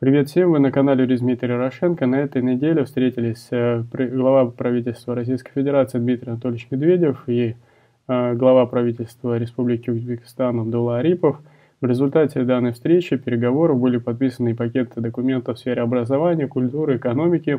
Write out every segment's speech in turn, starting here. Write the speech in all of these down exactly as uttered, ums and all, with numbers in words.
Привет всем, вы на канале Дмитрий Ярошенко. На этой неделе встретились глава правительства Российской Федерации Дмитрий Анатольевич Медведев и глава правительства Республики Узбекистан Абдулла Арипов. В результате данной встречи, переговоров были подписаны пакеты документов в сфере образования, культуры, экономики.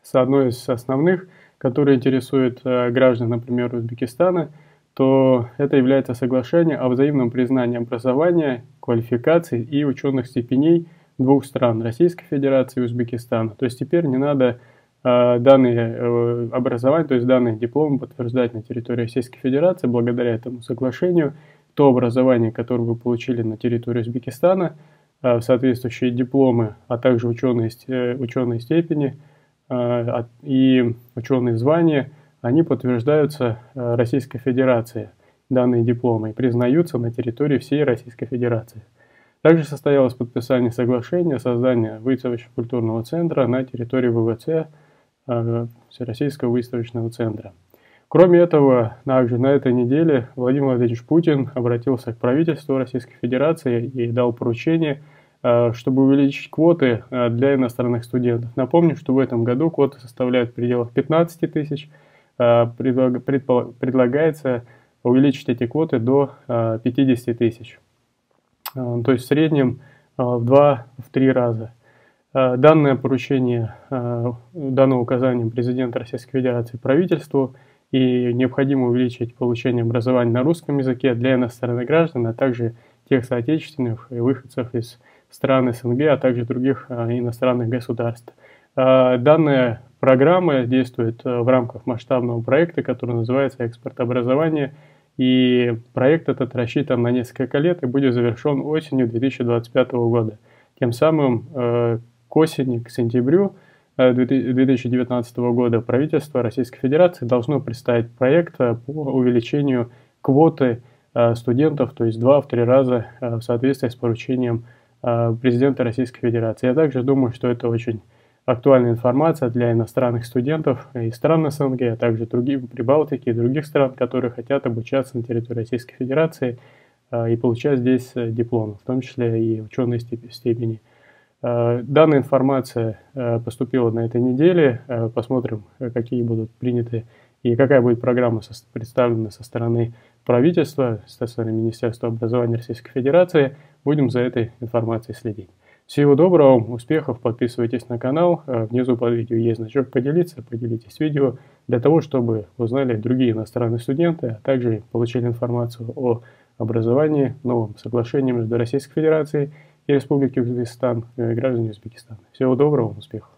С одной из основных, которая интересует граждан, например, Узбекистана, то это является соглашение о взаимном признании образования, квалификаций и ученых степеней двух стран, Российской Федерации и Узбекистана. То есть теперь не надо э, данные э, образования, то есть данные дипломы подтверждать на территории Российской Федерации. Благодаря этому соглашению то образование, которое вы получили на территории Узбекистана, э, соответствующие дипломы, а также ученые, э, ученые степени э, и ученые звания, они подтверждаются э, Российской Федерацией, данные дипломы, и признаются на территории всей Российской Федерации. Также состоялось подписание соглашения о создании выставочно-культурного центра на территории ВВЦ э, Всероссийского выставочного центра. Кроме этого, также на этой неделе Владимир Владимирович Путин обратился к правительству Российской Федерации и дал поручение, э, чтобы увеличить квоты э, для иностранных студентов. Напомню, что в этом году квоты составляют в пределах пятнадцати тысяч. Э, предлаг, предпо, предлагается увеличить эти квоты до э, пятидесяти тысяч. То есть в среднем в два-три раза. Данное поручение дано указанием президента Российской Федерации правительству, и необходимо увеличить получение образования на русском языке для иностранных граждан, а также тех соотечественных и выходцев из стран СНГ, а также других иностранных государств. Данная программа действует в рамках масштабного проекта, который называется «Экспорт образования», и проект этот рассчитан на несколько лет и будет завершен осенью две тысячи двадцать пятого года. Тем самым э, к осени, к сентябрю э, две тысячи девятнадцатого года правительство Российской Федерации должно представить проект э, по увеличению квоты э, студентов, то есть два-три раза э, в соответствии с поручением э, президента Российской Федерации. Я также думаю, что это очень актуальная информация для иностранных студентов из стран СНГ, а также других Прибалтики и других стран, которые хотят обучаться на территории Российской Федерации и получать здесь дипломы, в том числе и ученые степени. Данная информация поступила на этой неделе. Посмотрим, какие будут приняты и какая будет программа представлена со стороны правительства, со стороны Министерства образования Российской Федерации. Будем за этой информацией следить. Всего доброго, успехов, подписывайтесь на канал, внизу под видео есть значок «Поделиться», поделитесь видео для того, чтобы узнали другие иностранные студенты, а также получили информацию о образовании, новом соглашении между Российской Федерацией и Республикой Узбекистан и гражданами Узбекистана. Всего доброго, успехов!